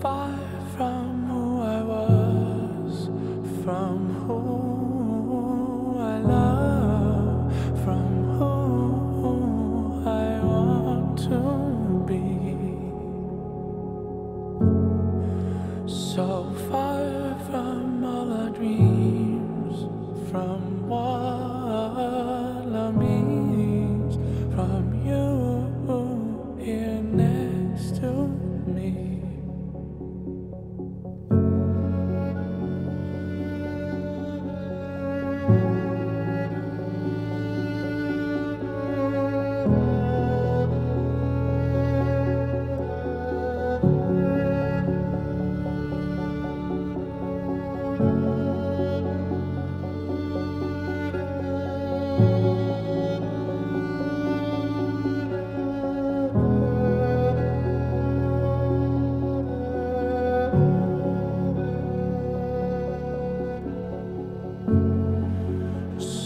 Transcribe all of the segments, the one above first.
far from who I was, from who I love, from who I want to be. So far from all our dreams, from what love means, from you here next to me.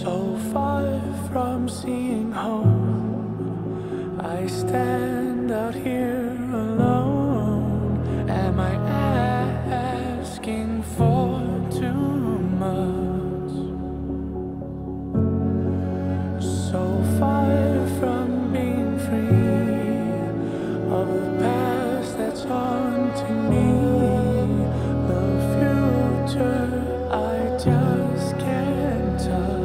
So far from seeing home, I stand out here alone. Am I asking for too much? So far from being free of the past that's haunting me, the future I just can't touch.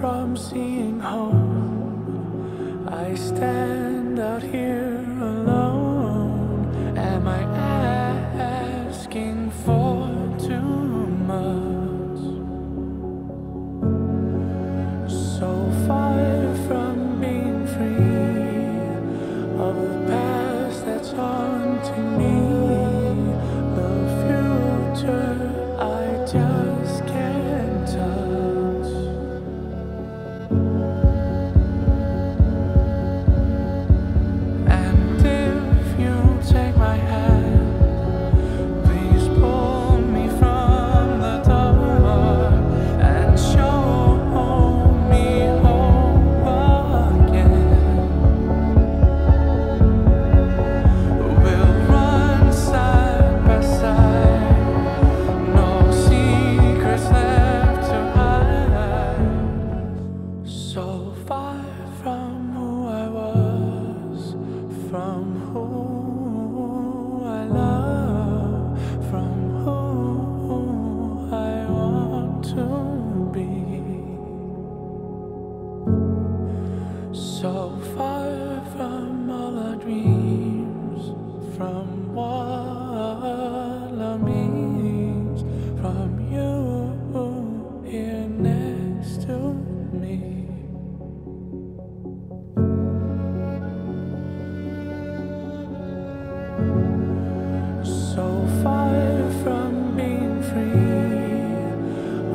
From seeing home, I stand out here alone. Am I asking for too much? So far from being free of the past that's haunting me, the future I just can't touch. From who I love, from who I want to be. So far from all our dreams, from what love means, from you here next to me. So far from being free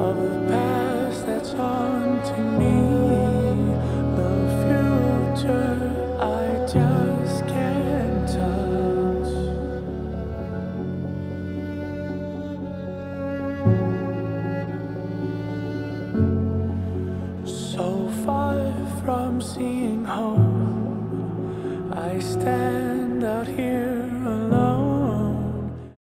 of the past that's haunting me, the future I just can't touch. So far from seeing home,